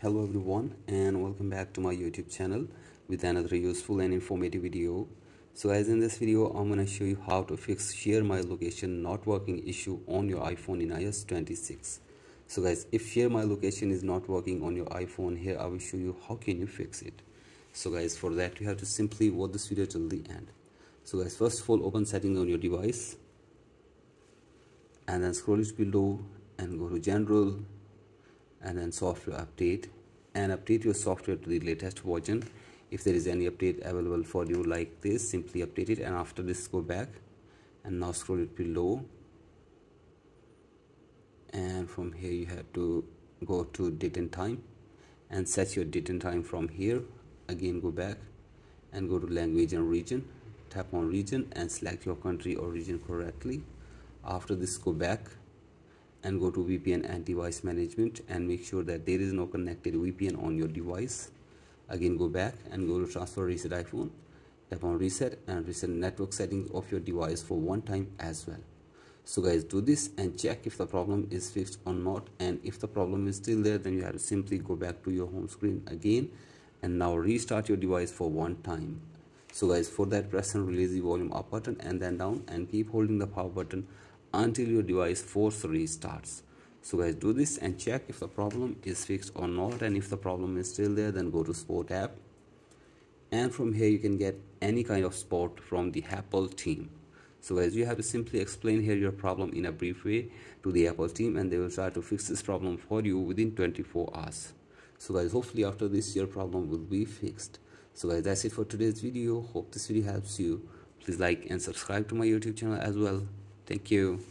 Hello everyone and welcome back to my YouTube channel with another useful and informative video. So as in this video, I'm going to show you how to fix Share My Location not working issue on your iPhone in iOS 26. So guys, if Share My Location is not working on your iPhone, here I will show you how can you fix it. So guys, for that you have to simply watch this video till the end. So guys, first of all, open settings on your device and then scroll it below and go to general and then software update, and update your software to the latest version. If there is any update available for you like this, simply update it, and after this go back and now scroll it below, and from here you have to go to date and time and set your date and time. From here again go back and go to language and region, tap on region and select your country or region correctly. After this go back and go to VPN and device management and make sure that there is no connected VPN on your device. Again go back and go to transfer reset iPhone, tap on reset and reset network settings of your device for one time as well. So guys, do this and check if the problem is fixed or not, and if the problem is still there, then you have to simply go back to your home screen again and now restart your device for one time. So guys, for that press and release the volume up button and then down and keep holding the power button until your device force restarts. So guys, do this and check if the problem is fixed or not, and if the problem is still there, then go to support app, and from here you can get any kind of support from the Apple team. So guys, you have to simply explain here your problem in a brief way to the Apple team, and they will try to fix this problem for you within 24 hours. So guys, hopefully after this your problem will be fixed. So guys, that's it for today's video. Hope this video helps you. Please like and subscribe to my YouTube channel as well. Thank you.